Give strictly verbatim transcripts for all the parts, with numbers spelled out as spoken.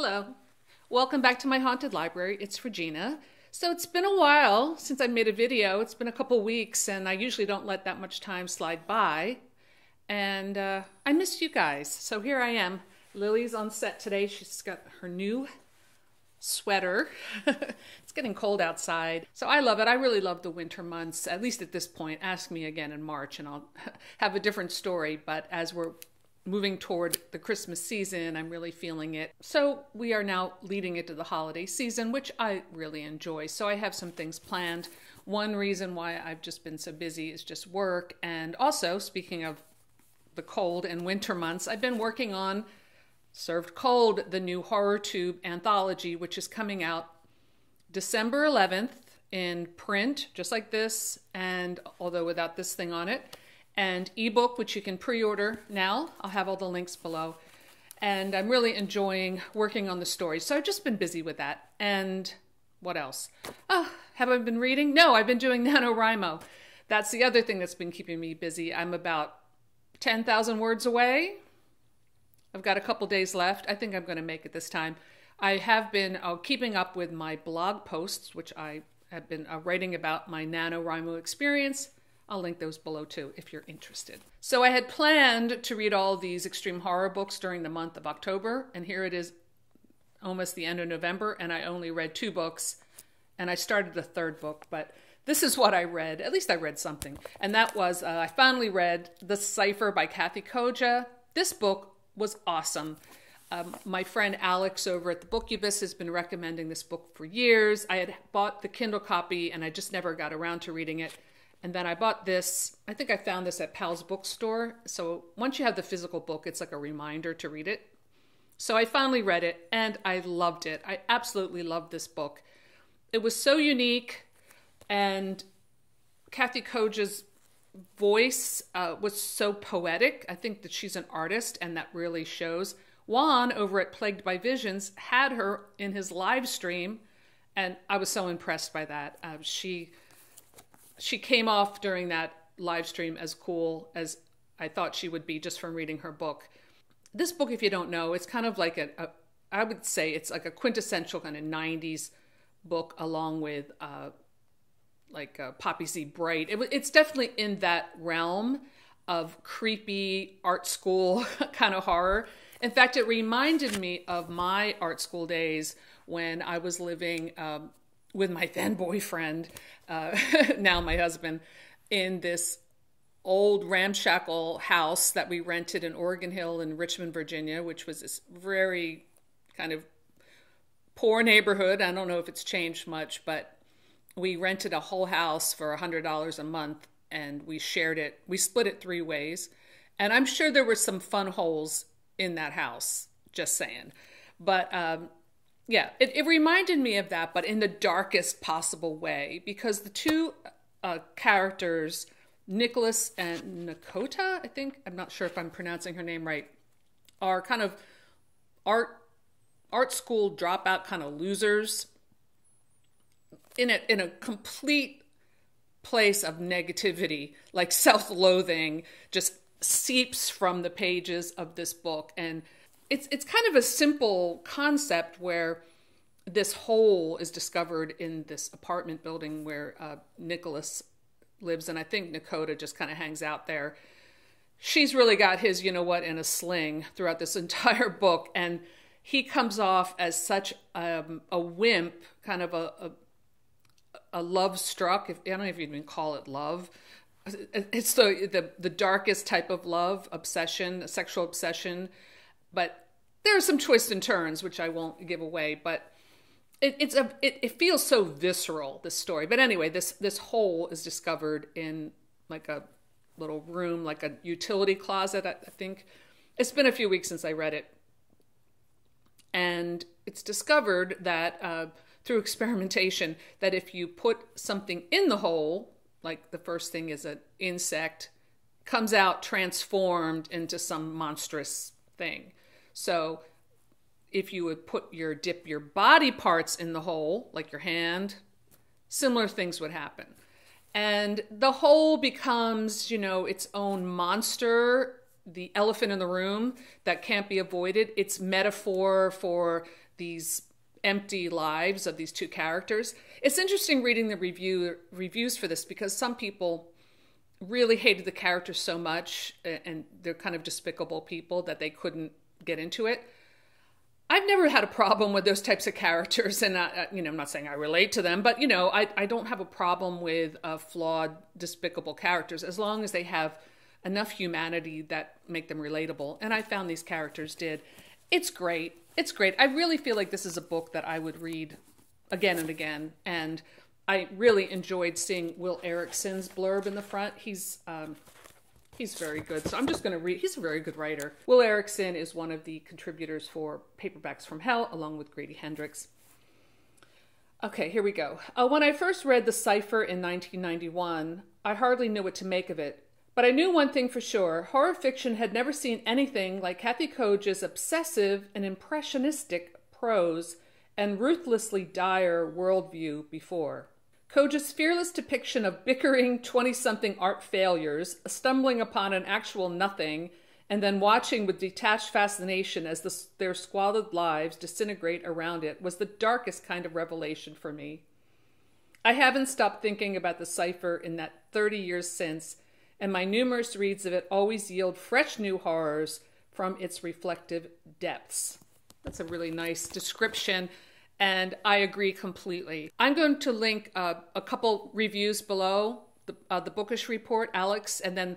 Hello. Welcome back to my haunted library. It's Regina. So it's been a while since I made a video. It's been a couple weeks and I usually don't let that much time slide by. And uh, I missed you guys. So here I am. Lily's on set today. She's got her new sweater. It's getting cold outside. So I love it. I really love the winter months, at least at this point. Ask me again in March and I'll have a different story. But as we're moving toward the Christmas season, I'm really feeling it. So we are now leading into the holiday season, which I really enjoy. So I have some things planned. One reason why I've just been so busy is just work. And also, speaking of the cold and winter months, I've been working on Served Cold, the new HorrorTube anthology, which is coming out December eleventh in print, just like this, and although without this thing on it. And ebook, which you can pre-order now. I'll have all the links below. And I'm really enjoying working on the story. So I've just been busy with that. And what else? Oh, have I been reading? No, I've been doing NaNoWriMo. That's the other thing that's been keeping me busy. I'm about ten thousand words away. I've got a couple days left. I think I'm going to make it this time. I have been uh, keeping up with my blog posts, which I have been uh, writing about my NaNoWriMo experience. I'll link those below too if you're interested. So I had planned to read all these extreme horror books during the month of October, and here it is almost the end of November, and I only read two books, and I started the third book, but this is what I read. At least I read something. And that was, uh, I finally read The Cipher by Kathe Koja. This book was awesome. Um, my friend Alex over at the BookuBus has been recommending this book for years. I had bought the Kindle copy, and I just never got around to reading it. And then I bought this. I think I found this at Pal's bookstore. So once you have the physical book, it's like a reminder to read it. So I finally read it and I loved it. I absolutely loved this book. It was so unique, and Kathe Koja's voice uh, was so poetic. I think that she's an artist and that really shows. Juan over at Plagued by Visions had her in his live stream, and I was so impressed by that. Uh, she... She came off during that live stream as cool as I thought she would be just from reading her book. This book, if you don't know, it's kind of like a, a I would say it's like a quintessential kind of nineties book, along with uh, like uh, Poppy Z. Brite. It, it's definitely in that realm of creepy art school kind of horror. In fact, it reminded me of my art school days when I was living um, with my then boyfriend, uh, now my husband, in this old ramshackle house that we rented in Oregon Hill in Richmond, Virginia, which was this very kind of poor neighborhood. I don't know if it's changed much, but we rented a whole house for a hundred dollars a month, and we shared it. We split it three ways. And I'm sure there were some fun holes in that house, just saying. But um, yeah, it, it reminded me of that, but in the darkest possible way, because the two uh, characters, Nicholas and Nakota, I think, I'm not sure if I'm pronouncing her name right, are kind of art art school dropout kind of losers in a, in a complete place of negativity, like self-loathing just seeps from the pages of this book. And It's, it's kind of a simple concept where this hole is discovered in this apartment building where uh, Nicholas lives. And I think Nakota just kind of hangs out there. She's really got his, you know what, in a sling throughout this entire book. And he comes off as such um, a wimp, kind of a, a, a love struck. If, I don't know if you'd even call it love. It's the, the, the darkest type of love, obsession, a sexual obsession. But there are some twists and turns, which I won't give away, but it, it's a, it, it feels so visceral, this story. But anyway, this, this hole is discovered in like a little room, like a utility closet, I, I think. It's been a few weeks since I read it. And it's discovered that uh, through experimentation, that if you put something in the hole, like the first thing is an insect, comes out transformed into some monstrous thing. So if you would put your dip your body parts in the hole, like your hand, similar things would happen. And the hole becomes, you know, its own monster the elephant in the room that can't be avoided. It's metaphor for these empty lives of these two characters. It's interesting reading the review reviews for this, because some people really hated the characters so much, and they're kind of despicable people, that they couldn't get into it. I've never had a problem with those types of characters, and I, you know, I'm not saying I relate to them, but you know, I, I don't have a problem with uh, flawed, despicable characters, as long as they have enough humanity that make them relatable. And I found these characters did. It's great. It's great. I really feel like this is a book that I would read again and again. And I really enjoyed seeing Will Erickson's blurb in the front. He's, um, he's very good. So I'm just going to read. He's a very good writer. Will Erickson is one of the contributors for Paperbacks from Hell, along with Grady Hendrix. Okay, here we go. Uh, when I first read The Cipher in nineteen ninety-one, I hardly knew what to make of it. But I knew one thing for sure. Horror fiction had never seen anything like Kathe Koja's obsessive and impressionistic prose and ruthlessly dire worldview before. Koja's fearless depiction of bickering twenty-something art failures, stumbling upon an actual nothing, and then watching with detached fascination as the, their squalid lives disintegrate around it, was the darkest kind of revelation for me. I haven't stopped thinking about The Cipher in that thirty years since, and my numerous reads of it always yield fresh new horrors from its reflective depths. That's a really nice description, and I agree completely. I'm going to link uh, a couple reviews below, the, uh, the Bookish Report, Alex, and then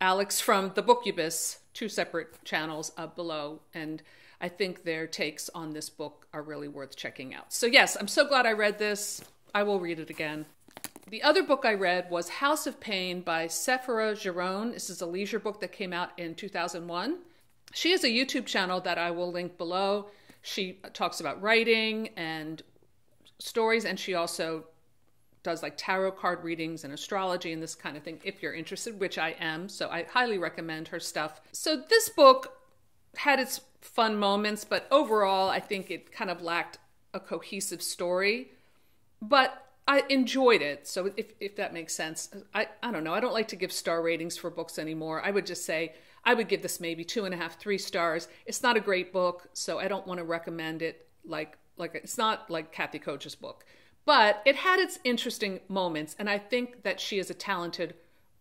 Alex from the BookuBus, two separate channels uh, below, and I think their takes on this book are really worth checking out. So yes, I'm so glad I read this. I will read it again. The other book I read was House of Pain by Sèphera Girón. This is a leisure book that came out in two thousand one. She has a YouTube channel that I will link below. She talks about writing and stories, and she also does like tarot card readings and astrology and this kind of thing, if you're interested, which I am, so I highly recommend her stuff. So this book had its fun moments, but overall I think it kind of lacked a cohesive story. But I enjoyed it, so if, if that makes sense. I, I don't know. I don't like to give star ratings for books anymore. I would just say I would give this maybe two and a half, three stars. It's not a great book, so I don't want to recommend it. Like, like it's not like Kathe Koja's book. But it had its interesting moments, and I think that she is a talented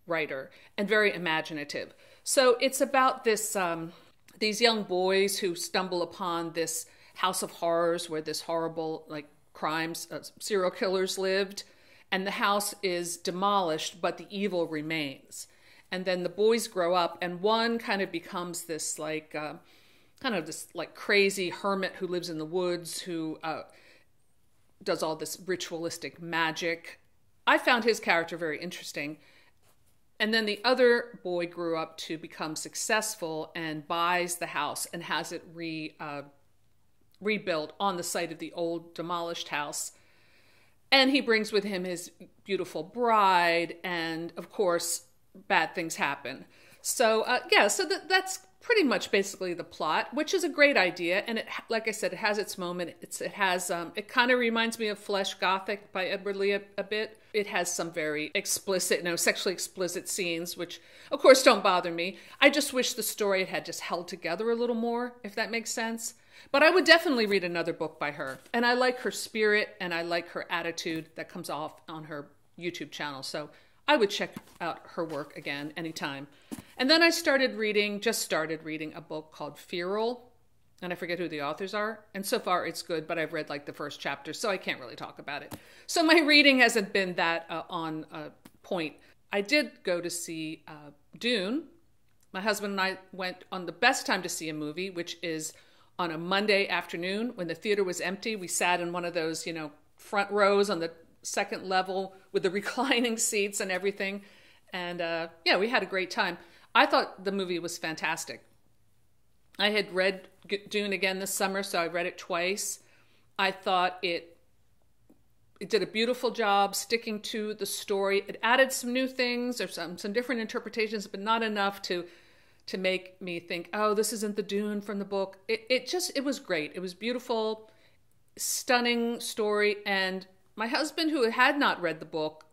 writer and very imaginative. So it's about this um, these young boys who stumble upon this house of horrors where this horrible, like, crimes, uh, serial killers lived, and the house is demolished, but the evil remains. And then the boys grow up, and one kind of becomes this like uh, kind of this like crazy hermit who lives in the woods, who uh, does all this ritualistic magic. I found his character very interesting. And then the other boy grew up to become successful and buys the house and has it re uh, rebuilt on the site of the old demolished house. And he brings with him his beautiful bride, and of course bad things happen. So uh, yeah, so th that's pretty much basically the plot, which is a great idea. And it, like I said, it has its moment. It's, it has, um, it kind of reminds me of Flesh Gothic by Edward Lee a, a bit. It has some very explicit, no, sexually explicit scenes, which of course don't bother me. I just wish the story had just held together a little more, if that makes sense. But I would definitely read another book by her. And I like her spirit, and I like her attitude that comes off on her YouTube channel. So I would check out her work again anytime. And then I started reading, just started reading a book called Feral. And I forget who the authors are. And so far it's good, but I've read like the first chapter, so I can't really talk about it. So my reading hasn't been that uh, on uh, point. I did go to see uh, Dune. My husband and I went on the best time to see a movie, which is on a Monday afternoon when the theater was empty. We sat in one of those, you know, front rows on the second level with the reclining seats and everything. And uh, yeah, we had a great time. I thought the movie was fantastic. I had read Dune again this summer, so I read it twice. I thought it, it did a beautiful job sticking to the story. It added some new things or some, some different interpretations, but not enough to to make me think, oh, this isn't the Dune from the book. It, it just, it was great. It was beautiful, stunning story. And my husband, who had not read the book,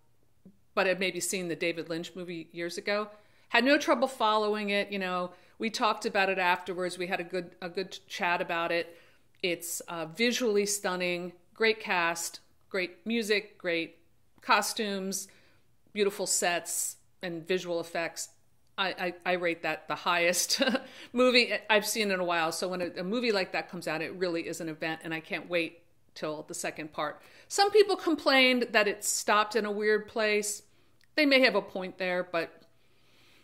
but had maybe seen the David Lynch movie years ago, had no trouble following it. You know, we talked about it afterwards. We had a good a good chat about it. It's uh, visually stunning, great cast, great music, great costumes, beautiful sets and visual effects. I, I, I rate that the highest movie I've seen in a while. So when a, a movie like that comes out, it really is an event, and I can't wait till the second part. Some people complained that it stopped in a weird place. They may have a point there, but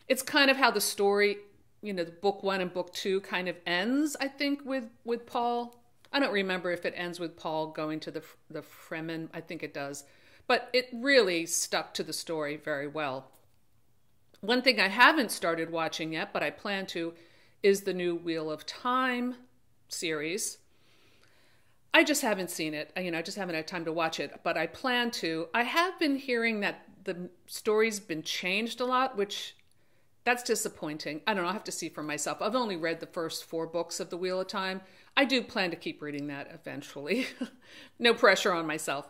it's kind of how the story, you know, the book one and book two kind of ends, I think, with, with Paul. I don't remember if it ends with Paul going to the, the Fremen. I think it does. But it really stuck to the story very well. One thing I haven't started watching yet, but I plan to, is the new Wheel of Time series. I just haven't seen it. You know, I just haven't had time to watch it, but I plan to. I have been hearing that the story's been changed a lot, which that's disappointing. I don't know. I have to see for myself. I've only read the first four books of the Wheel of Time. I do plan to keep reading that eventually. No pressure on myself.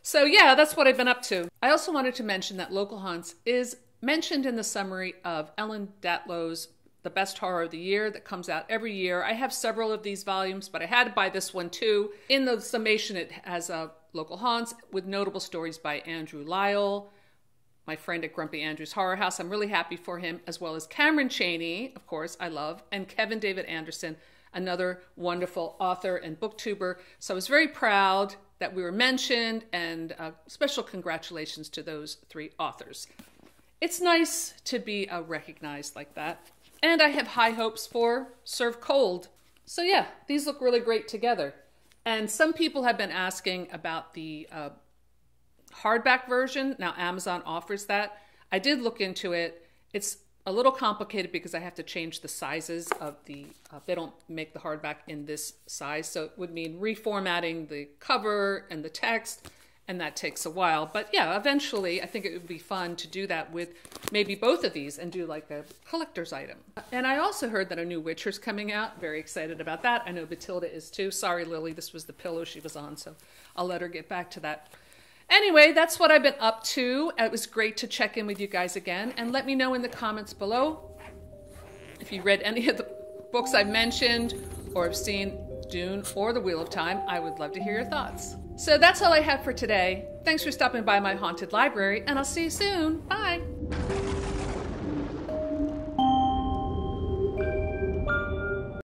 So yeah, that's what I've been up to. I also wanted to mention that Local Haunts is mentioned in the summary of Ellen Datlow's The Best Horror of the Year that comes out every year. I have several of these volumes, but I had to buy this one too. In the summation, it has uh, Local Haunts with notable stories by Andrew Lyle, my friend at Grumpy Andrew's Horror House. I'm really happy for him, as well as Cameron Chaney, of course, I love, and Kevin David Anderson, another wonderful author and booktuber. So I was very proud that we were mentioned, and uh, special congratulations to those three authors. It's nice to be uh, recognized like that. And I have high hopes for Served Cold. So yeah, these look really great together. And some people have been asking about the uh, hardback version. Now Amazon offers that. I did look into it. It's a little complicated because I have to change the sizes of the, uh, they don't make the hardback in this size. So it would mean reformatting the cover and the text, and that takes a while. But yeah, eventually I think it would be fun to do that with maybe both of these and do like a collector's item. And I also heard that a new Witcher's coming out. Very excited about that. I know Matilda is too. Sorry, Lily, this was the pillow she was on, so I'll let her get back to that. Anyway, that's what I've been up to. It was great to check in with you guys again, and let me know in the comments below if you read any of the books I've mentioned or have seen Dune or The Wheel of Time. I would love to hear your thoughts. So that's all I have for today. Thanks for stopping by my haunted library, and I'll see you soon. Bye.